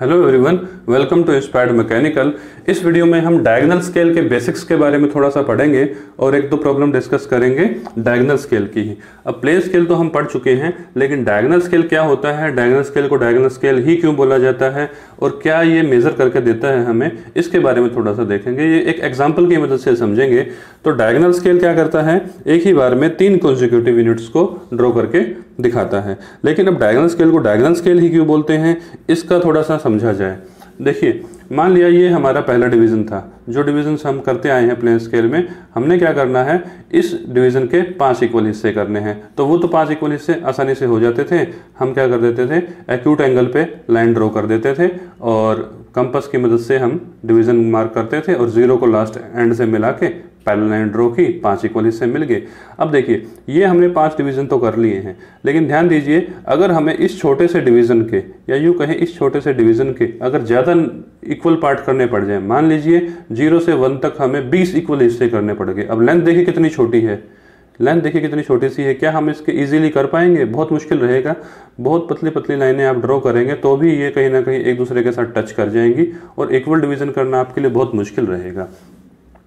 Hello everyone, welcome to inspired mechanical. इस video में हम डायगोनल स्केल के बेसिक्स के बारे में थोड़ा सा पढ़ेंगे और एक दो प्रॉब्लम डिस्कस करेंगे डायगोनल स्केल की ही। अब प्लेन स्केल तो हम पढ़ चुके हैं, लेकिन डायगोनल स्केल क्या होता है, डायगोनल स्केल को डायगोनल स्केल ही क्यों बोला जाता है और क्या ये मेजर करके देता है हमें, इसके बारे में थोड़ा सा देखेंगे। ये एक एग्जाम्पल की मदद से समझेंगे। तो डायगोनल स्केल क्या करता है, एक ही बार में 3 कंसेक्यूटिव यूनिट्स को ड्रॉ करके दिखाता है। लेकिन अब डायगोनल स्केल को डायगोनल स्केल ही क्यों बोलते हैं, इसका थोड़ा सा समझा जाए। देखिए, मान लिया ये हमारा पहला डिवीज़न था। जो डिवीजन्स हम करते आए हैं प्लेन स्केल में, हमने क्या करना है, इस डिवीज़न के 5 इक्वल हिस्से करने हैं। तो वो तो 5 इक्वल हिस्से आसानी से हो जाते थे। हम क्या कर देते थे, एक्यूट एंगल पे लाइन ड्रॉ कर देते थे और कंपास की मदद से हम डिवीज़न मार्क करते थे और जीरो को लास्ट एंड से मिला के पैरेलल लाइन ड्रॉ की, 5 इक्वल हिस्से मिल गए। अब देखिए, ये हमने 5 डिवीज़न तो कर लिए हैं, लेकिन ध्यान दीजिए, अगर हमें इस छोटे से डिवीज़न के, या यूँ कहें इस छोटे से डिवीज़न के अगर ज़्यादा इक्वल पार्ट करने पड़ जाए, मान लीजिए 0 से 1 तक हमें 20 इक्वल हिस्से करने पड़ गए। अब लेंथ देखिए कितनी छोटी है, लाइन देखिए कितनी छोटी सी है, क्या हम इसके इजीली कर पाएंगे? बहुत मुश्किल रहेगा। बहुत पतली पतली लाइनें आप ड्रॉ करेंगे तो भी ये कहीं ना कहीं एक दूसरे के साथ टच कर जाएंगी और इक्वल डिवीज़न करना आपके लिए बहुत मुश्किल रहेगा।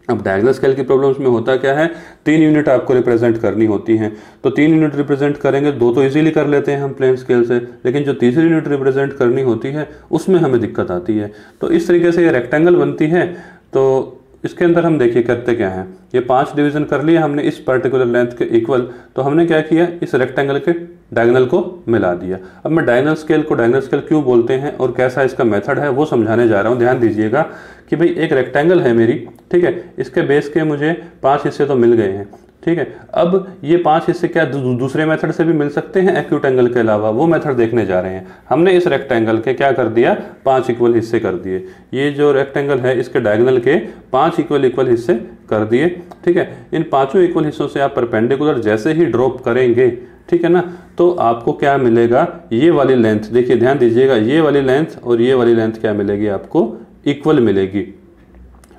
अब डायगोनल स्केल की प्रॉब्लम्स में होता क्या है, 3 यूनिट आपको रिप्रेजेंट करनी होती हैं। तो 3 यूनिट रिप्रेजेंट करेंगे, 2 तो इजीली कर लेते हैं हम प्लेन स्केल से, लेकिन जो तीसरी यूनिट रिप्रेजेंट करनी होती है उसमें हमें दिक्कत आती है। तो इस तरीके से ये रेक्टेंगल बनती है। तो इसके अंदर हम देखिए करते क्या है, ये 5 डिवीज़न कर लिए हमने इस पर्टिकुलर लेंथ के इक्वल। तो हमने क्या किया, इस रेक्टेंगल के डायगोनल को मिला दिया। अब मैं डायगोनल स्केल को डायगोनल स्केल क्यों बोलते हैं और कैसा इसका मेथड है, वो समझाने जा रहा हूँ। ध्यान दीजिएगा कि भाई एक रेक्टेंगल है मेरी, ठीक है, इसके बेस के मुझे 5 हिस्से तो मिल गए हैं, ठीक है। अब ये 5 हिस्से क्या दूसरे मेथड से भी मिल सकते हैं एक्यूट एंगल के अलावा, वो मेथड देखने जा रहे हैं। हमने इस रेक्टेंगल के क्या कर दिया, 5 इक्वल हिस्से कर दिए। ये जो रेक्टेंगल है इसके डायगोनल के 5 इक्वल हिस्से कर दिए, ठीक है। इन 5 इक्वल हिस्सों से आप परपेंडिकुलर जैसे ही ड्रॉप करेंगे, ठीक है ना, तो आपको क्या मिलेगा, ये वाली लेंथ देखिए, ध्यान दीजिएगा, ये वाली लेंथ और ये वाली लेंथ क्या मिलेगी आपको, इक्वल मिलेगी,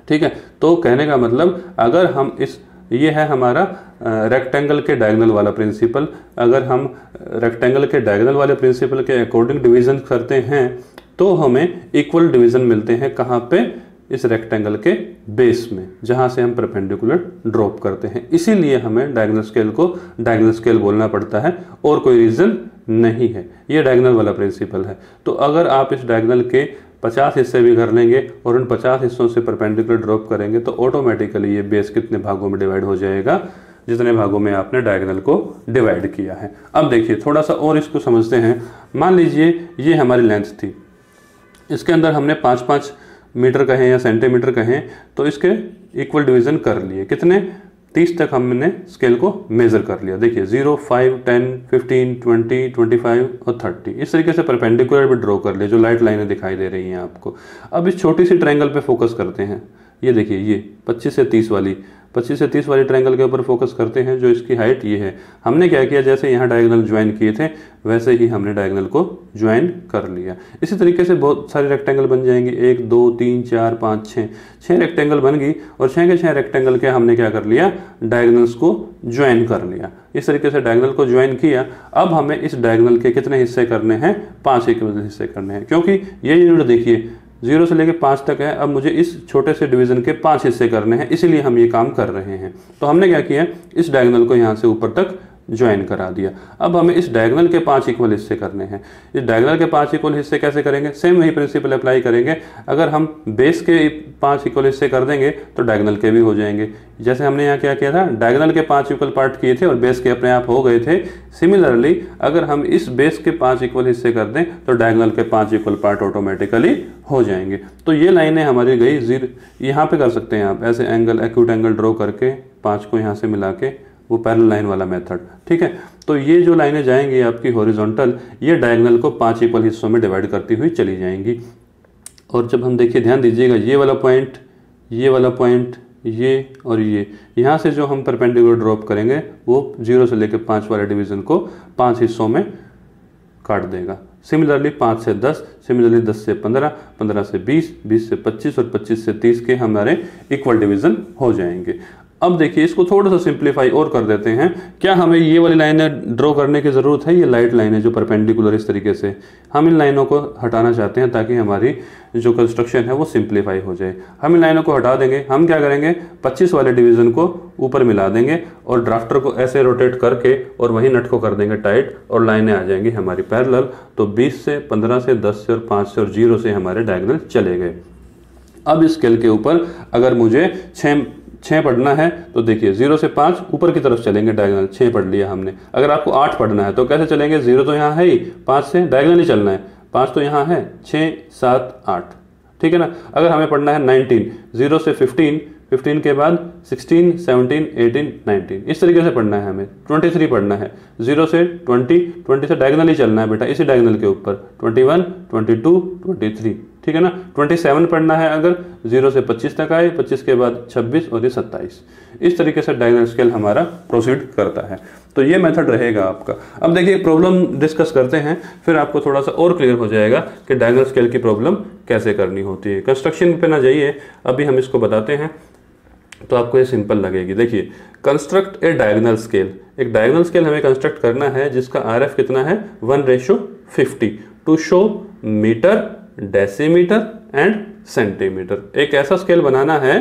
ठीक है। तो कहने का मतलब, अगर हम इस, ये है हमारा रेक्टेंगल के डायगोनल वाला प्रिंसिपल, अगर हम रेक्टेंगल के डायगोनल वाले प्रिंसिपल के अकॉर्डिंग डिवीज़न करते हैं तो हमें इक्वल डिवीज़न मिलते हैं। कहाँ पे, इस रेक्टेंगल के बेस में, जहाँ से हम परपेंडिकुलर ड्रॉप करते हैं। इसीलिए हमें डायगोनल स्केल को डायगोनल स्केल बोलना पड़ता है, और कोई रीज़न नहीं है। ये डायगोनल वाला प्रिंसिपल है। तो अगर आप इस डायगोनल के 50 हिस्से भी कर लेंगे और उन 50 हिस्सों से परपेंडिकुलर ड्रॉप करेंगे तो ऑटोमेटिकली ये बेस कितने भागों में डिवाइड हो जाएगा, जितने भागों में आपने डायगोनल को डिवाइड किया है। अब देखिए, थोड़ा सा और इसको समझते हैं। मान लीजिए ये हमारी लेंथ थी, इसके अंदर हमने 5-5 मीटर कहें या सेंटीमीटर कहें, तो इसके इक्वल डिवीज़न कर लिए। कितने, 30 तक हमने स्केल को मेज़र कर लिया। देखिए 0, 5, 10, 15, 20, 25 और 30, इस तरीके से परपेंडिकुलर भी ड्रॉ कर लिए, जो लाइट लाइनें दिखाई दे रही हैं आपको। अब इस छोटी सी ट्रायंगल पे फोकस करते हैं। ये देखिए, ये 25 से 30 वाली ट्रायंगल के ऊपर फोकस करते हैं, जो इसकी हाइट ये है। हमने क्या किया, जैसे यहाँ डायगोनल ज्वाइन किए थे वैसे ही हमने डायगोनल को ज्वाइन कर लिया। इसी तरीके से बहुत सारे रेक्टेंगल बन जाएंगे, 1, 2, 3, 4, 5, 6 रेक्टेंगल बन गई, और 6 के 6 रेक्टेंगल के हमने क्या कर लिया, डायगोनल्स को ज्वाइन कर लिया। इस तरीके से डायगोनल को ज्वाइन किया। अब हमें इस डायगोनल के कितने हिस्से करने हैं, 5 इक्वल हिस्से करने हैं, क्योंकि ये यूनिट देखिए 0 से लेकर 5 तक है। अब मुझे इस छोटे से डिवीज़न के 5 हिस्से करने हैं, इसीलिए हम ये काम कर रहे हैं। तो हमने क्या किया, इस डायगोनल को यहाँ से ऊपर तक ज्वाइन करा दिया। अब हमें इस डायगोनल के 5 इक्वल हिस्से करने हैं। इस डायगोनल के 5 इक्वल हिस्से कैसे करेंगे, सेम वही प्रिंसिपल अप्लाई करेंगे। अगर हम बेस के 5 इक्वल हिस्से कर देंगे तो डायगोनल के भी हो जाएंगे। जैसे हमने यहाँ क्या किया था, डायगोनल के 5 इक्वल पार्ट किए थे और बेस के अपने आप हो गए थे। सिमिलरली अगर हम इस बेस के 5 इक्वल हिस्से कर दें तो डायगोनल के 5 इक्वल पार्ट ऑटोमेटिकली हो जाएंगे। तो ये लाइनें हमारी गई जीरो, यहाँ पे कर सकते हैं आप ऐसे एंगल, एक्यूट एंगल ड्रॉ करके 5 को यहाँ से मिला के, वो पैरेलल लाइन वाला मेथड, ठीक है। तो ये जो लाइनें जाएंगी आपकी हॉरिजॉन्टल, ये डायगोनल को 5 इक्वल हिस्सों में डिवाइड करती हुई चली जाएंगी। और जब हम देखिए, ध्यान दीजिएगा, ये वाला पॉइंट, ये वाला पॉइंट, ये और ये, यहाँ से जो हम परपेंडिकुलर ड्रॉप करेंगे वो 0 से लेकर 5 वाले डिवीज़न को 5 हिस्सों में काट देगा। सिमिलरली 5 से 10, सिमिलरली 10 से 15, 15 से 20, 20 से 25 और 25 से 30 के हमारे इक्वल डिवीज़न हो जाएंगे। अब देखिए इसको थोड़ा सा सिंप्लीफाई और कर देते हैं। क्या हमें ये वाली लाइनें ड्रॉ करने की ज़रूरत है? ये लाइट लाइन है जो परपेंडिकुलर इस तरीके से, हम इन लाइनों को हटाना चाहते हैं ताकि हमारी जो कंस्ट्रक्शन है वो सिंप्लीफाई हो जाए। हम इन लाइनों को हटा देंगे। हम क्या करेंगे, 25 वाले डिवीज़न को ऊपर मिला देंगे और ड्राफ्टर को ऐसे रोटेट करके और वहीं नट को कर देंगे टाइट और लाइनें आ जाएंगी हमारी पैरेलल। तो 20 से 15 से 10 से और 5 से और 0 से हमारे डायगोनल चले गए। अब इस स्केल के ऊपर अगर मुझे 6 पढ़ना है तो देखिए 0 से 5 ऊपर की तरफ चलेंगे डायगोनल, 6 पढ़ लिया हमने। अगर आपको 8 पढ़ना है तो कैसे चलेंगे, 0 तो यहाँ है ही, 5 से डायगोनल ही चलना है, 5 तो यहाँ है, 6 7 8, ठीक है ना। अगर हमें पढ़ना है 19, 0 से 15, 15 के बाद 16, 17, 18, 19, इस तरीके से पढ़ना है हमें। 23 पढ़ना है, 0 से 20, 20 से डायगोनल ही चलना है बेटा, इसी डायगोनल के ऊपर 21, 22, 23, ठीक है ना। 27 पढ़ना है अगर, 0 से 25 तक आए, 25 के बाद 26 और ये 27, इस तरीके से डायगोनल स्केल हमारा प्रोसीड करता है। तो ये मेथड रहेगा आपका। अब देखिए प्रॉब्लम डिस्कस करते हैं, फिर आपको थोड़ा सा और क्लियर हो जाएगा कि डायगोनल स्केल की प्रॉब्लम कैसे करनी होती है। कंस्ट्रक्शन पे ना जाइए, अभी हम इसको बताते हैं तो आपको ये सिंपल लगेगी। देखिए, कंस्ट्रक्ट ए डायगोनल स्केल, एक डायगोनल स्केल हमें कंस्ट्रक्ट करना है जिसका आरएफ कितना है 1:50 to show metre, decimetre and centimetre. एक ऐसा स्केल बनाना है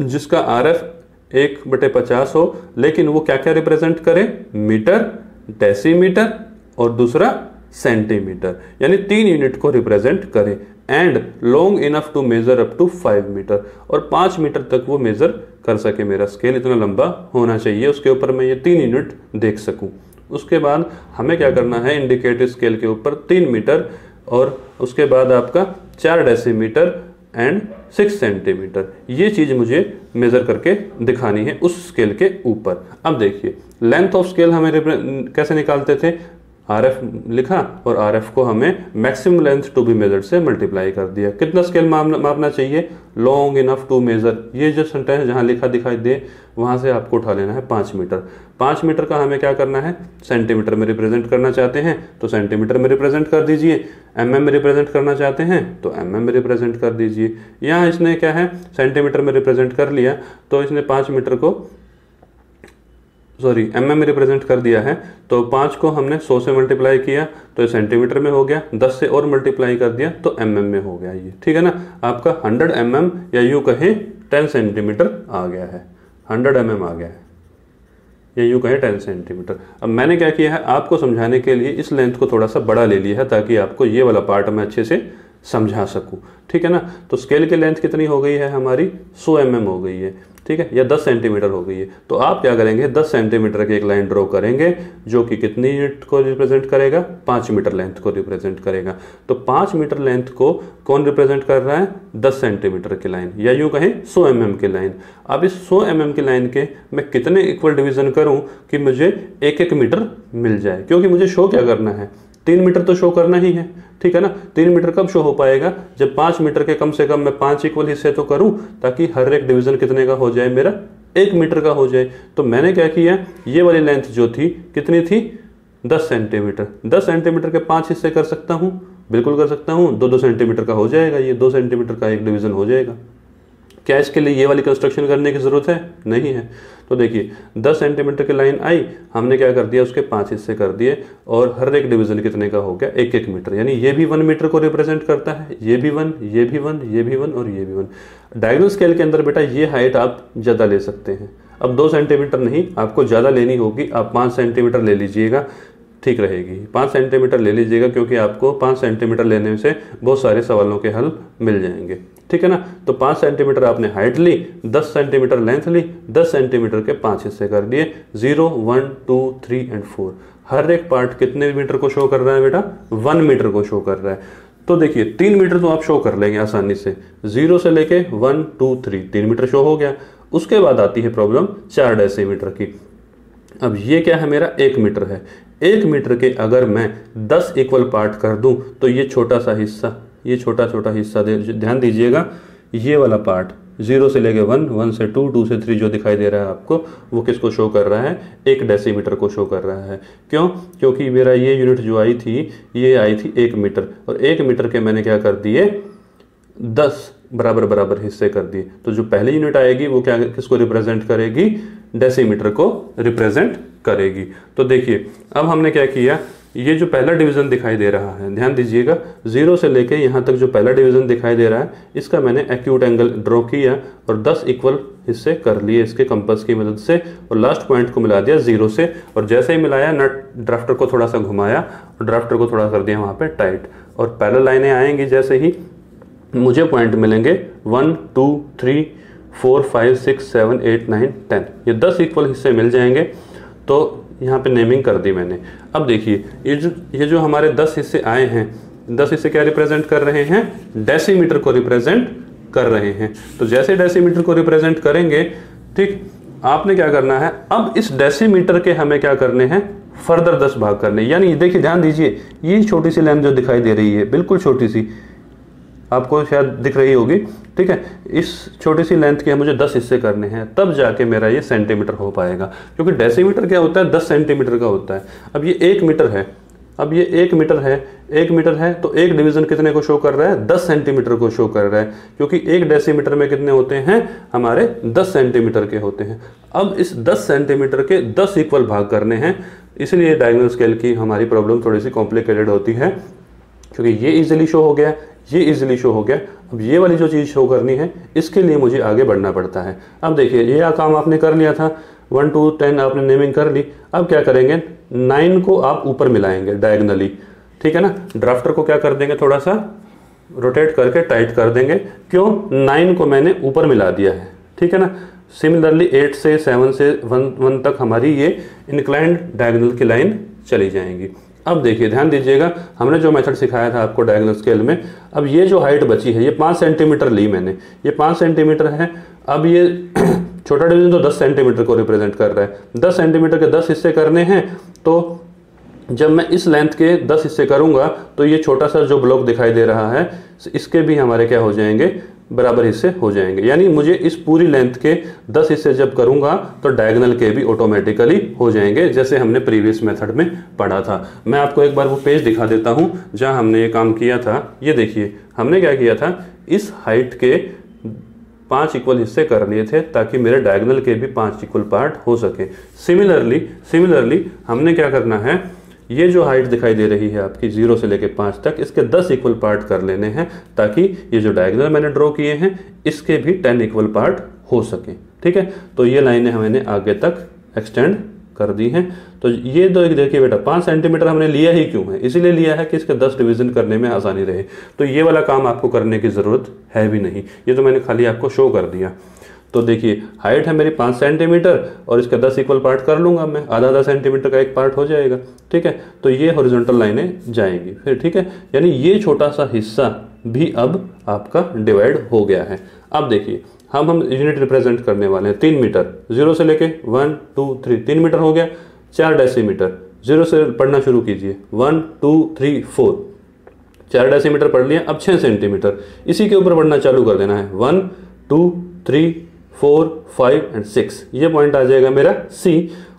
जिसका आरएफ 1/50 हो, लेकिन वो क्या क्या रिप्रेजेंट करे, मीटर, डेसीमीटर और दूसरा सेंटीमीटर, यानी 3 यूनिट को रिप्रेजेंट करें, and long enough to measure up to 5 metre, और 5 मीटर तक वो मेजर कर सके। मेरा स्केल इतना लंबा होना चाहिए, उसके ऊपर मैं ये 3 यूनिट देख सकूं। उसके बाद हमें क्या करना है, इंडिकेटिव स्केल के ऊपर 3 मीटर और उसके बाद आपका 4 डेसीमीटर एंड 6 सेंटीमीटर, ये चीज़ मुझे मेज़र करके दिखानी है उस स्केल के ऊपर। अब देखिए लेंथ ऑफ स्केल हमें कैसे निकालते थे, आरएफ लिखा और आरएफ को हमें maximum length to be measured से मल्टीप्लाई कर दिया। कितना स्केल मापना चाहिए, लॉन्ग इनफ टू मेजर, ये जो सेंटेंस जहाँ लिखा दिखाई दे वहाँ से आपको उठा लेना है 5 मीटर। 5 मीटर का हमें क्या करना है, सेंटीमीटर में रिप्रेजेंट करना चाहते हैं तो सेंटीमीटर में रिप्रेजेंट कर दीजिए, एमएम में रिप्रेजेंट करना चाहते हैं तो एमएम में रिप्रेजेंट कर दीजिए। यहाँ इसने क्या है, सेंटीमीटर में रिप्रेजेंट कर लिया तो इसने 5 मीटर को एमएम में रिप्रेजेंट कर दिया है, तो 5 को हमने 100 से मल्टीप्लाई किया तो ये सेंटीमीटर में हो गया, 10 से और मल्टीप्लाई कर दिया तो एमएम में हो गया ये, ठीक है ना। आपका 100 एमएम या यूँ कहें 10 सेंटीमीटर आ गया है, 100 एमएम आ गया है या यूँ कहें 10 सेंटीमीटर। अब मैंने क्या किया है, आपको समझाने के लिए इस लेंथ को थोड़ा सा बड़ा ले लिया है ताकि आपको ये वाला पार्ट मैं अच्छे से समझा सकूं, ठीक है ना। तो स्केल की लेंथ कितनी हो गई है हमारी, 100 एमएम हो गई है, ठीक है, या 10 सेंटीमीटर हो गई है। तो आप क्या करेंगे, 10 सेंटीमीटर की एक लाइन ड्रॉ करेंगे जो कि कितनी यूनिट को रिप्रेजेंट करेगा, 5 मीटर लेंथ को रिप्रेजेंट करेगा। तो 5 मीटर लेंथ को कौन रिप्रेजेंट कर रहा है, 10 सेंटीमीटर की लाइन या यूँ कहें 100 एमएम की लाइन। अब इस 100 एमएम की लाइन के मैं कितने इक्वल डिवीज़न करूँ कि मुझे 1-1 मीटर मिल जाए, क्योंकि मुझे शो क्या करना है, 3 मीटर तो शो करना ही है, ठीक है ना। 3 मीटर कब शो हो पाएगा, जब 5 मीटर के कम से कम मैं 5 इक्वल हिस्से तो करूं ताकि हर एक डिवीज़न कितने का हो जाए, मेरा 1 मीटर का हो जाए। तो मैंने क्या किया, ये वाली लेंथ जो थी कितनी थी, 10 सेंटीमीटर, 10 सेंटीमीटर के 5 हिस्से कर सकता हूं, बिल्कुल कर सकता हूं, 2-2 सेंटीमीटर का हो जाएगा, ये 2 सेंटीमीटर का एक डिवीज़न हो जाएगा। क्या इसके लिए ये वाली कंस्ट्रक्शन करने की ज़रूरत है, नहीं है। तो देखिए 10 सेंटीमीटर की लाइन आई, हमने क्या कर दिया, उसके 5 हिस्से कर दिए और हर एक डिवीज़न कितने का हो गया, 1-1 मीटर, यानी ये भी 1 मीटर को रिप्रेजेंट करता है, ये भी 1, ये भी 1, ये भी 1 और ये भी 1। डायगोनल स्केल के अंदर बेटा ये हाइट आप ज़्यादा ले सकते हैं। अब 2 सेंटीमीटर नहीं, आपको ज़्यादा लेनी होगी, आप 5 सेंटीमीटर ले लीजिएगा, ठीक रहेगी, 5 सेंटीमीटर ले लीजिएगा, क्योंकि आपको 5 सेंटीमीटर लेने से बहुत सारे सवालों के हल मिल जाएंगे, ठीक है ना। तो 5 सेंटीमीटर आपने हाइट ली, 10 सेंटीमीटर लेंथ ली, 10 सेंटीमीटर के 5 हिस्से कर दिए, 0, 1, 2, 3 एंड 4, हर एक पार्ट कितने मीटर को शो कर रहा है बेटा, 1 मीटर को शो कर रहा है। तो देखिए 3 मीटर तो आप शो कर लेंगे आसानी से, 0 से लेके 1, 2, 3, 3 मीटर शो हो गया। उसके बाद आती है प्रॉब्लम 4 डेसीमीटर की। अब ये क्या है, मेरा 1 मीटर है, 1 मीटर के अगर मैं 10 इक्वल पार्ट कर दूं तो ये छोटा सा हिस्सा, ये छोटा छोटा हिस्सा ध्यान दीजिएगा, ये वाला पार्ट 0 से लेके 1, 1 से 2, 2 से 3 जो दिखाई दे रहा है आपको, वो किसको शो कर रहा है, 1 डेसीमीटर को शो कर रहा है। क्यों, क्योंकि मेरा ये यूनिट जो आई थी, ये आई थी 1 मीटर और 1 मीटर के मैंने क्या कर दिए 10, बराबर बराबर हिस्से कर दिए, तो जो पहली यूनिट आएगी वो क्या किसको रिप्रेजेंट करेगी, डेसीमीटर को रिप्रेजेंट करेगी। तो देखिए अब हमने क्या किया, ये जो पहला डिवीज़न दिखाई दे रहा है, ध्यान दीजिएगा जीरो से लेके यहाँ तक जो पहला डिवीज़न दिखाई दे रहा है इसका मैंने एक्यूट एंगल ड्रॉ किया और 10 इक्वल हिस्से कर लिए इसके कंपास की मदद से और लास्ट पॉइंट को मिला दिया जीरो से, और जैसे ही मिलाया ना ड्राफ्टर को थोड़ा सा घुमाया और ड्राफ्टर को थोड़ा कर दिया वहाँ पर टाइट, और पैरेलल लाइनें आएंगी जैसे ही मुझे पॉइंट मिलेंगे 1 2 3 4 5 6 7 8 9 10, ये 10 इक्वल हिस्से मिल जाएंगे। तो यहाँ पे नेमिंग कर दी मैंने। अब देखिए ये जो हमारे 10 हिस्से आए हैं, 10 हिस्से क्या रिप्रेजेंट कर रहे हैं, डेसीमीटर को रिप्रेजेंट कर रहे हैं। तो जैसे डेसीमीटर को रिप्रेजेंट करेंगे, ठीक, आपने क्या करना है, अब इस डेसीमीटर के हमें क्या करने हैं, फर्दर 10 भाग करने। यानी देखिए ध्यान दीजिए ये छोटी सी लाइन जो दिखाई दे रही है, बिल्कुल छोटी सी आपको शायद दिख रही होगी, ठीक है, इस छोटी सी लेंथ के मुझे 10 हिस्से करने हैं, तब जाके मेरा ये सेंटीमीटर हो पाएगा, क्योंकि डेसीमीटर क्या होता है 10 सेंटीमीटर का होता है। अब ये 1 मीटर है, अब ये 1 मीटर है, 1 मीटर है तो एक डिवीज़न कितने को शो कर रहा है, 10 सेंटीमीटर को शो कर रहा है, क्योंकि एक डेसीमीटर में कितने होते हैं हमारे 10 सेंटीमीटर के होते हैं। अब इस 10 सेंटीमीटर के 10 इक्वल भाग करने हैं, इसलिए डायगोनल स्केल की हमारी प्रॉब्लम थोड़ी सी कॉम्प्लिकेटेड होती है, क्योंकि ये इजीली शो हो गया, ये इजीली शो हो गया, अब ये वाली जो चीज़ शो करनी है इसके लिए मुझे आगे बढ़ना पड़ता है। अब देखिए ये काम आपने कर लिया था, 1 2 10 आपने नेमिंग कर ली। अब क्या करेंगे, 9 को आप ऊपर मिलाएंगे डायगनली, ठीक है ना, ड्राफ्टर को क्या कर देंगे, थोड़ा सा रोटेट करके टाइट कर देंगे, क्यों, 9 को मैंने ऊपर मिला दिया है, ठीक है ना। सिमिलरली 8 से 7 से 1 तक हमारी ये इंक्लाइंड डायगनल की लाइन चली जाएंगी। अब देखिए ध्यान दीजिएगा हमने जो मेथड सिखाया था आपको डायगोनल स्केल में, अब ये जो हाइट बची है ये 5 सेंटीमीटर ली मैंने, ये 5 सेंटीमीटर है। अब ये छोटा डिवीजन तो 10 सेंटीमीटर को रिप्रेजेंट कर रहा है, 10 सेंटीमीटर के 10 हिस्से करने हैं, तो जब मैं इस लेंथ के 10 हिस्से करूँगा तो ये छोटा सा जो ब्लॉक दिखाई दे रहा है इसके भी हमारे क्या हो जाएंगे, बराबर हिस्से हो जाएंगे। यानी मुझे इस पूरी लेंथ के 10 हिस्से जब करूंगा तो डायगोनल के भी ऑटोमेटिकली हो जाएंगे, जैसे हमने प्रीवियस मेथड में पढ़ा था। मैं आपको एक बार वो पेज दिखा देता हूं जहां हमने ये काम किया था। ये देखिए हमने क्या किया था, इस हाइट के 5 इक्वल हिस्से कर लिए थे ताकि मेरे डायगोनल के भी 5 इक्वल पार्ट हो सके। सिमिलरली हमने क्या करना है, ये जो हाइट दिखाई दे रही है आपकी 0 से लेकर 5 तक, इसके 10 इक्वल पार्ट कर लेने हैं ताकि ये जो डायगोनल मैंने ड्रॉ किए हैं इसके भी 10 इक्वल पार्ट हो सके, ठीक है। तो ये लाइनें हमने आगे तक एक्सटेंड कर दी हैं। तो ये दो एक देखिए बेटा 5 सेंटीमीटर हमने लिया ही क्यों है, इसीलिए लिया है कि इसके 10 डिवीज़न करने में आसानी रहे। तो ये वाला काम आपको करने की ज़रूरत है भी नहीं, ये तो मैंने खाली आपको शो कर दिया। तो देखिए हाइट है मेरी 5 सेंटीमीटर और इसका 10 इक्वल पार्ट कर लूँगा मैं, आधा सेंटीमीटर का एक पार्ट हो जाएगा, ठीक है। तो ये हॉरिजॉन्टल लाइनें जाएंगी फिर, ठीक है। यानी ये छोटा सा हिस्सा भी अब आपका डिवाइड हो गया है। अब देखिए हम यूनिट रिप्रेजेंट करने वाले हैं 3 मीटर, 0 से लेके 1 2 3, 3 मीटर हो गया। 4 डेसीमीटर, 0 से पढ़ना शुरू कीजिए, 1 2 3 4, 4 डेसीमीटर पढ़ लिया। अब 6 सेंटीमीटर, इसी के ऊपर पढ़ना चालू कर देना है, 1 2 3 4 5 एंड 6, ये पॉइंट आ जाएगा मेरा C।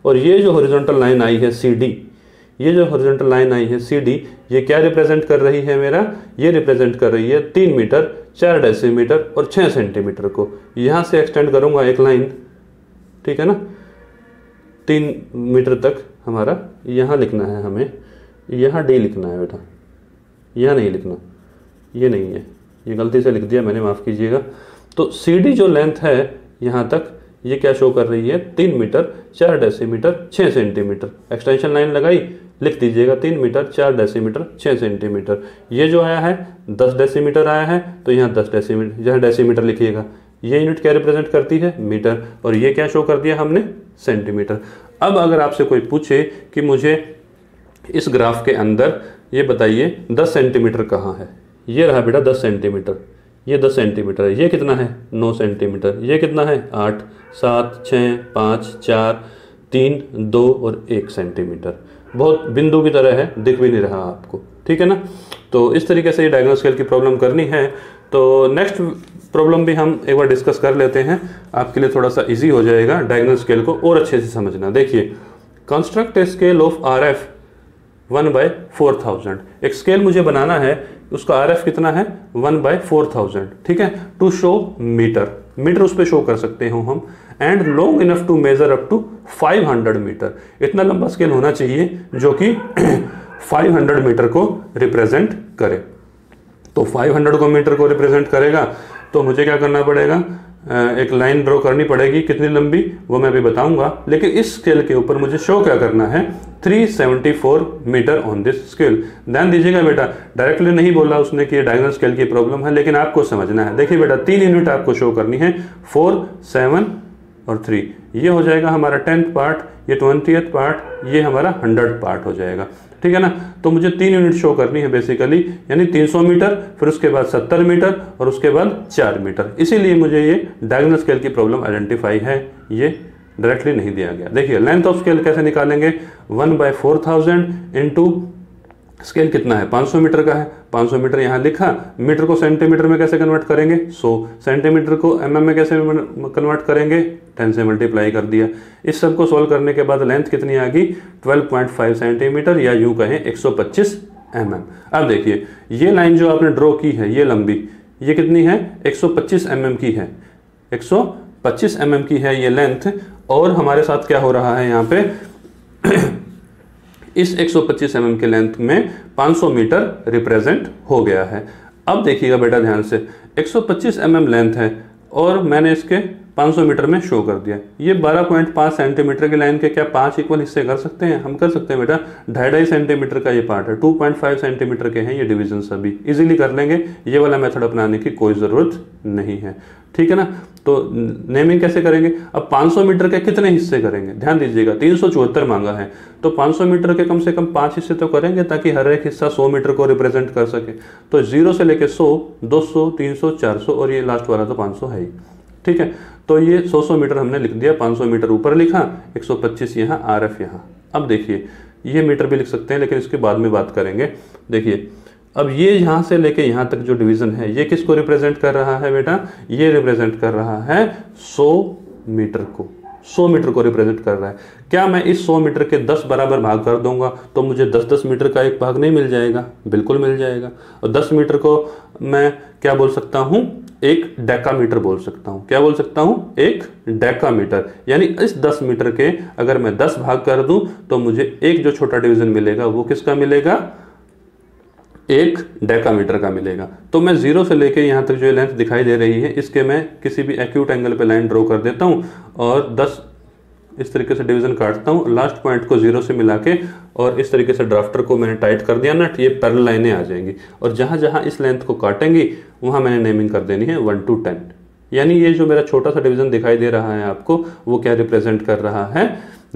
और ये जो हॉरिजॉन्टल लाइन आई है CD, ये जो हॉरिजॉन्टल लाइन आई है CD, ये क्या रिप्रेजेंट कर रही है मेरा, ये रिप्रेजेंट कर रही है 3 मीटर, 4 डेसीमीटर और 6 सेंटीमीटर को। यहाँ से एक्सटेंड करूँगा एक लाइन, ठीक है ना, 3 मीटर तक हमारा। यहाँ लिखना है हमें, यहाँ D लिखना है बेटा, यहाँ नहीं लिखना, ये नहीं है, ये गलती से लिख दिया मैंने, माफ़ कीजिएगा। तो CD जो लेंथ है यहाँ तक, ये क्या शो कर रही है, 3 metre, 4 decimetre, 6 centimetre. Extension line लगाई, लिख दीजिएगा 3 मीटर, 4 डेसीमीटर, 6 सेंटीमीटर। ये जो आया है 10 डेसीमीटर आया है, तो यहाँ 10 डेसीमीटर, यहाँ डेसीमीटर लिखिएगा। ये यूनिट क्या रिप्रेजेंट करती है, मीटर, और ये क्या शो कर दिया हमने, सेंटीमीटर। अब अगर आपसे कोई पूछे कि मुझे इस ग्राफ के अंदर ये बताइए 10 सेंटीमीटर कहाँ है, ये रहा बेटा 10 सेंटीमीटर, ये 10 सेंटीमीटर है, ये कितना है 9 सेंटीमीटर, ये कितना है 8 7 6 5 4 3 2 और 1 सेंटीमीटर। बहुत बिंदु की तरह है, दिख भी नहीं रहा आपको, ठीक है ना। तो इस तरीके से ये डायगोनल स्केल की प्रॉब्लम करनी है। तो नेक्स्ट प्रॉब्लम भी हम एक बार डिस्कस कर लेते हैं, आपके लिए थोड़ा सा इजी हो जाएगा डायगोनल स्केल को और अच्छे से समझना। देखिए, construct a scale of RF 1/4000, एक स्केल मुझे बनाना है उसका आरएफ कितना है 1/4000, ठीक है, टू शो मीटर, मीटर उस पर शो कर सकते हो हम, and long enough to measure up to 500 metre, इतना लंबा स्केल होना चाहिए जो कि 500 मीटर को रिप्रेजेंट करे। तो 500 को मीटर को रिप्रेजेंट करेगा तो मुझे क्या करना पड़ेगा, एक लाइन ड्रॉ करनी पड़ेगी, कितनी लंबी वो मैं अभी बताऊंगा, लेकिन इस स्केल के ऊपर मुझे शो क्या करना है 374 मीटर ऑन दिस स्केल। ध्यान दीजिएगा बेटा, डायरेक्टली नहीं बोला उसने कि ये डायगोनल स्केल की प्रॉब्लम है, लेकिन आपको समझना है। देखिए बेटा, 3 यूनिट आपको शो करनी है, 4, 7 और 3, ये हो जाएगा हमारा 10th पार्ट, ये 20th पार्ट, ये हमारा 100th पार्ट हो जाएगा, ठीक है ना। तो मुझे 3 यूनिट शो करनी है बेसिकली, यानी 300 मीटर, फिर उसके बाद 70 मीटर और उसके बाद 4 मीटर। इसीलिए मुझे ये डायगोनल स्केल की प्रॉब्लम आइडेंटिफाई है, ये डायरेक्टली नहीं दिया गया। देखिए लेंथ ऑफ स्केल कैसे निकालेंगे, 1/4000 इंटू स्केल कितना है 500 मीटर का है, 500 मीटर यहाँ लिखा, मीटर को सेंटीमीटर में कैसे कन्वर्ट करेंगे 100, सेंटीमीटर को एमएम में कैसे कन्वर्ट करेंगे 10 से मल्टीप्लाई कर दिया। इस सब को सोल्व करने के बाद लेंथ कितनी आ गई 12.5 सेंटीमीटर, या यूं कहें 125 एमएम। अब देखिए ये लाइन जो आपने ड्रॉ की है, ये लंबी, ये कितनी है 125 एमएम की है, 125 एमएम की है ये लेंथ, और हमारे साथ क्या हो रहा है यहाँ पे, इस 125 mm के लेंथ में 500 मीटर रिप्रेजेंट हो गया है। अब देखिएगा बेटा ध्यान से, 125 mm लेंथ है और मैंने इसके 500 मीटर में शो कर दिया। ये 12.5 सेंटीमीटर की लाइन के क्या 5 इक्वल हिस्से कर सकते हैं, हम कर सकते हैं बेटा, 2.5 सेंटीमीटर का ये पार्ट है, 2.5 सेंटीमीटर के हैं ये डिवीजन, सभी इजीली कर लेंगे, ये वाला मेथड अपनाने की कोई ज़रूरत नहीं है, ठीक है ना। तो नेमिंग कैसे करेंगे, अब 500 मीटर के कितने हिस्से करेंगे, ध्यान दीजिएगा 374 मांगा है, तो 500 मीटर के कम से कम 5 हिस्से तो करेंगे ताकि हर एक हिस्सा 100 मीटर को रिप्रेजेंट कर सके। तो 0 से लेके 100, 200, 300, 400 और ये लास्ट वाला तो 500 है ही, ठीक है। तो ये 100 मीटर हमने लिख दिया, 500 मीटर ऊपर लिखा, 125 यहाँ, आरएफ यहाँ। अब देखिए ये मीटर भी लिख सकते हैं लेकिन इसके बाद में बात करेंगे। देखिए अब ये यहाँ से लेके यहाँ तक जो डिवीज़न है ये किसको रिप्रेजेंट कर रहा है बेटा, ये रिप्रेजेंट कर रहा है 100 मीटर को, 100 मीटर को रिप्रेजेंट कर रहा है। क्या मैं इस 100 मीटर के 10 बराबर भाग कर दूंगा तो मुझे 10-10 मीटर का एक भाग नहीं मिल जाएगा, बिल्कुल मिल जाएगा। और 10 मीटर को मैं क्या बोल सकता हूँ, एक डेकामीटर बोल सकता हूँ, क्या बोल सकता हूँ, एक डेकामीटर। यानी इस 10 मीटर के अगर मैं 10 भाग कर दूँ तो मुझे एक जो छोटा डिवीज़न मिलेगा वो किसका मिलेगा, एक डेकामीटर का मिलेगा। तो मैं 0 से लेके यहाँ तक जो लेंथ दिखाई दे रही है इसके मैं किसी भी एक्यूट एंगल पे लाइन ड्रॉ कर देता हूँ और 10 इस तरीके से डिवीज़न काटता हूँ, लास्ट पॉइंट को 0 से मिला के, और इस तरीके से ड्राफ्टर को मैंने टाइट कर दिया ना, ये पैरेलल लाइनें आ जाएंगी, और जहाँ जहाँ इस लेंथ को काटेंगी वहाँ मैंने नेमिंग कर देनी है 1 to 10। यानी ये जो मेरा छोटा सा डिवीज़न दिखाई दे रहा है आपको, वो क्या रिप्रेजेंट कर रहा है,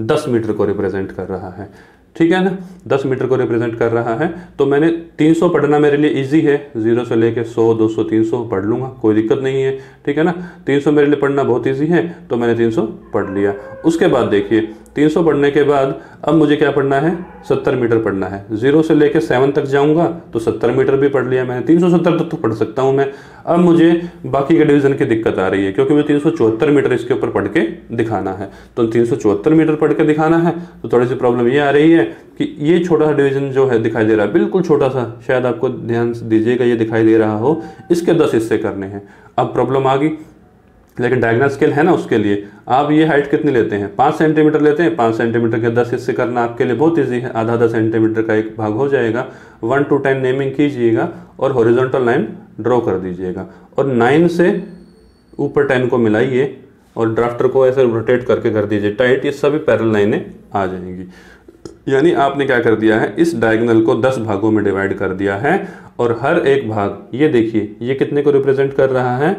10 मीटर को रिप्रेजेंट कर रहा है, ठीक है ना, 10 मीटर को रिप्रेजेंट कर रहा है। तो मैंने 300 पढ़ना मेरे लिए इजी है, 0 से लेके 100, 200, 300 पढ़ लूँगा, कोई दिक्कत नहीं है, ठीक है ना। 300 मेरे लिए पढ़ना बहुत इजी है तो मैंने 300 पढ़ लिया। उसके बाद देखिए 300 पढ़ने के बाद अब मुझे क्या पढ़ना है, 70 मीटर पढ़ना है। 0 से लेके 7 तक जाऊँगा तो 70 मीटर भी पढ़ लिया मैंने, 370 तक तो पढ़ सकता हूँ मैं। अब मुझे बाकी के डिवीज़न की दिक्कत आ रही है क्योंकि मुझे 374 मीटर इसके ऊपर पढ़ के दिखाना है, तो 374 मीटर पढ़ के दिखाना है। तो थोड़ी सी प्रॉब्लम ये आ रही है कि ये छोटा सा डिवीज़न जो है दिखाई दे रहा है, बिल्कुल छोटा सा, शायद आपको ध्यान दीजिएगा ये दिखाई दे रहा हो, इसके 10 हिस्से करने हैं। अब प्रॉब्लम आ गई, लेकिन डायगोनल स्केल है ना, उसके लिए आप ये हाइट कितनी लेते हैं, 5 सेंटीमीटर लेते हैं, 5 सेंटीमीटर के 10 हिस्से करना आपके लिए बहुत इजी है, आधा सेंटीमीटर का एक भाग हो जाएगा। 1 to 10 नेमिंग कीजिएगा और हॉरिजॉन्टल लाइन ड्रॉ कर दीजिएगा, और 9 से ऊपर 10 को मिलाइए और ड्राफ्टर को ऐसे रोटेट करके कर दीजिए टाइट, ये सभी पैरेलल लाइनें आ जाएंगी। यानी आपने क्या कर दिया है, इस डायगोनल को 10 भागों में डिवाइड कर दिया है, और हर एक भाग, ये देखिए ये कितने को रिप्रेजेंट कर रहा है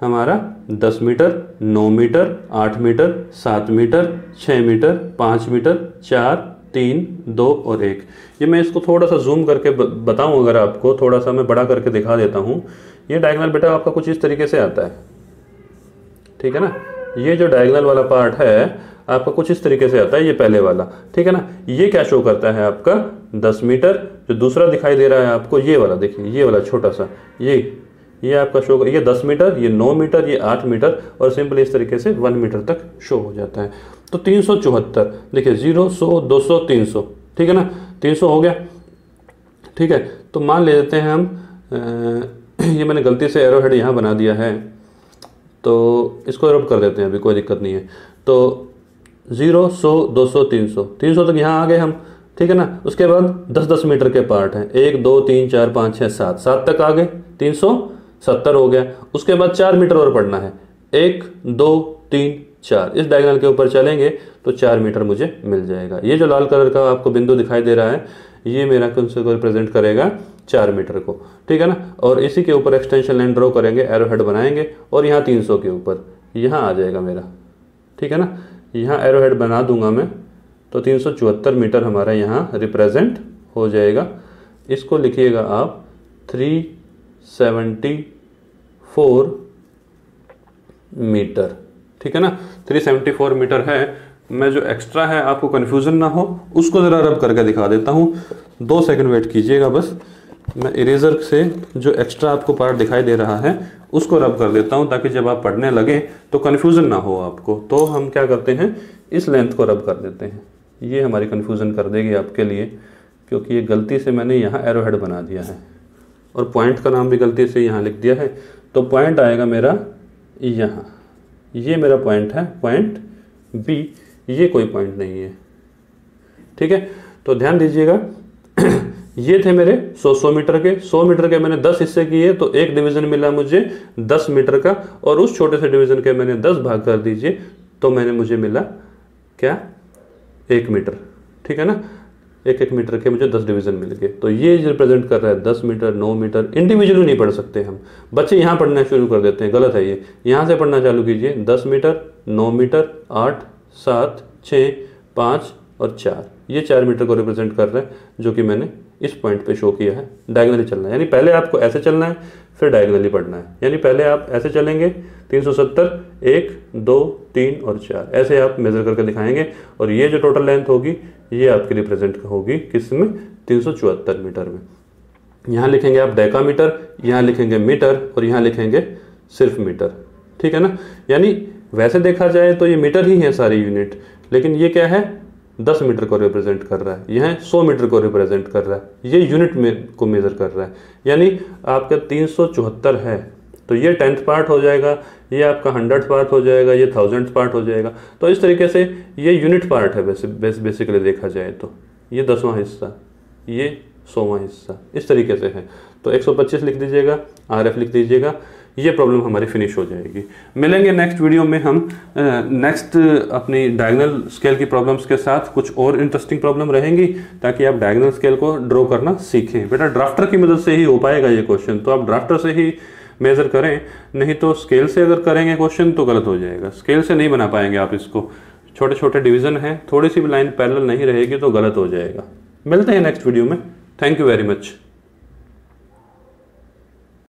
हमारा, 10 metre, 9 metre, 8 metre, 7 metre, 6 metre, 5 metre, 4, 3, 2 और 1। ये मैं इसको थोड़ा सा जूम करके बताऊं, अगर आपको थोड़ा सा मैं बड़ा करके दिखा देता हूं, ये डायगोनल बेटा आपका कुछ इस तरीके से आता है, ठीक है ना। ये जो डायगोनल वाला पार्ट है आपका कुछ इस तरीके से आता है, ये पहले वाला, ठीक है ना। ये क्या शो करता है आपका 10 मीटर, जो दूसरा दिखाई दे रहा है आपको ये वाला, देखिए ये वाला छोटा सा, ये आपका शो, ये 10 मीटर, ये 9 मीटर, ये 8 मीटर, और सिंपल इस तरीके से 1 मीटर तक शो हो जाता है। तो 374 देखिए, 0, 100, 200, 300, ठीक है ना, 300 हो गया, ठीक है। तो मान लेते हैं हम ये मैंने गलती से एरो हेड यहाँ बना दिया है, तो इसको रब कर देते हैं, अभी कोई दिक्कत नहीं है। तो 0, 100, 200, 300 तक यहाँ आ गए हम, ठीक है ना। उसके बाद 10-10 मीटर के पार्ट हैं, 1, 2, 3, 4, 5, 6, 7 तक आ गए, 370 हो गया। उसके बाद 4 मीटर और पढ़ना है, 1, 2, 3, 4 इस डायगोनल के ऊपर चलेंगे तो 4 मीटर मुझे मिल जाएगा। ये जो लाल कलर का आपको बिंदु दिखाई दे रहा है ये मेरा कौन सा रिप्रेजेंट करेगा 4 मीटर को, ठीक है ना। और इसी के ऊपर एक्सटेंशन लाइन ड्रॉ करेंगे, एरो हेड बनाएंगे और यहाँ 300 के ऊपर यहाँ आ जाएगा मेरा, ठीक है ना। यहाँ एरो हेड बना दूंगा मैं तो 374 मीटर हमारा यहाँ रिप्रेजेंट हो जाएगा। इसको लिखिएगा आप 374 मीटर, ठीक है ना। 374 मीटर है। मैं जो एक्स्ट्रा है आपको कन्फ्यूज़न ना हो उसको ज़रा रब करके दिखा देता हूँ, 2 सेकंड वेट कीजिएगा बस। मैं इरेज़र से जो एक्स्ट्रा आपको पार्ट दिखाई दे रहा है उसको रब कर देता हूँ ताकि जब आप पढ़ने लगें तो कन्फ्यूज़न ना हो आपको। तो हम क्या करते हैं, इस लेंथ को रब कर देते हैं, ये हमारी कन्फ्यूज़न कर देगी आपके लिए, क्योंकि ये गलती से मैंने यहाँ एरो हेड बना दिया है और पॉइंट का नाम भी गलती से यहाँ लिख दिया है। तो पॉइंट आएगा मेरा यहाँ, ये मेरा पॉइंट है, पॉइंट बी, ये कोई पॉइंट नहीं है, ठीक है। तो ध्यान दीजिएगा, ये थे मेरे 100 मीटर के। 100 मीटर के मैंने 10 हिस्से किए तो एक डिवीज़न मिला मुझे 10 मीटर का, और उस छोटे से डिवीज़न के मैंने 10 भाग कर दीजिए तो मैंने मुझे मिला क्या 1 मीटर, ठीक है ना। 1-1 मीटर के मुझे 10 डिवीज़न मिल गए। तो ये रिप्रेजेंट कर रहा है 10 मीटर, 9 मीटर। इंडिविजुअली नहीं पढ़ सकते हम, बच्चे यहाँ पढ़ना शुरू कर देते हैं, गलत है ये। यहाँ से पढ़ना चालू कीजिए, 10 मीटर, 9 मीटर, 8, 7, 6, 5 और 4, ये 4 मीटर को रिप्रेजेंट कर रहा है जो कि मैंने इस पॉइंट पे शो किया है। डायगोनली चलना है, यानी पहले आपको ऐसे चलना है फिर डायगोनली पढ़ना है। यानी पहले आप ऐसे चलेंगे 370, 1, 2, 3 और 4 ऐसे आप मेजर करके दिखाएंगे, और ये जो टोटल लेंथ होगी ये आपकी रिप्रेजेंट होगी किस में, 374 मीटर में। यहाँ लिखेंगे आप डेका मीटर, यहाँ लिखेंगे मीटर और यहाँ लिखेंगे सिर्फ मीटर, ठीक है ना। यानी वैसे देखा जाए तो ये मीटर ही है सारी यूनिट, लेकिन ये क्या है 10 मीटर को रिप्रेजेंट कर रहा है, यह 100 मीटर को रिप्रेजेंट कर रहा है, ये यूनिट में को मेज़र कर रहा है। यानी आपका 374 है तो ये 10th पार्ट हो जाएगा, ये आपका 100th पार्ट हो जाएगा, ये 1000th पार्ट हो जाएगा। तो इस तरीके से ये यूनिट पार्ट है बेसिकली देखा जाए तो, ये 10वां हिस्सा, ये 100वां हिस्सा, इस तरीके से है। तो 125 लिख दीजिएगा, RF लिख दीजिएगा, ये प्रॉब्लम हमारी फिनिश हो जाएगी। मिलेंगे नेक्स्ट वीडियो में हम नेक्स्ट अपनी डायगोनल स्केल की प्रॉब्लम्स के साथ। कुछ और इंटरेस्टिंग प्रॉब्लम रहेंगी ताकि आप डायगोनल स्केल को ड्रॉ करना सीखें। बेटा ड्राफ्टर की मदद से ही हो पाएगा ये क्वेश्चन, तो आप ड्राफ्टर से ही मेज़र करें, नहीं तो स्केल से अगर करेंगे क्वेश्चन तो गलत हो जाएगा। स्केल से नहीं बना पाएंगे आप इसको, छोटे छोटे डिवीज़न हैं, थोड़ी सी भी लाइन पैरेलल नहीं रहेगी तो गलत हो जाएगा। मिलते हैं नेक्स्ट वीडियो में, थैंक यू वेरी मच।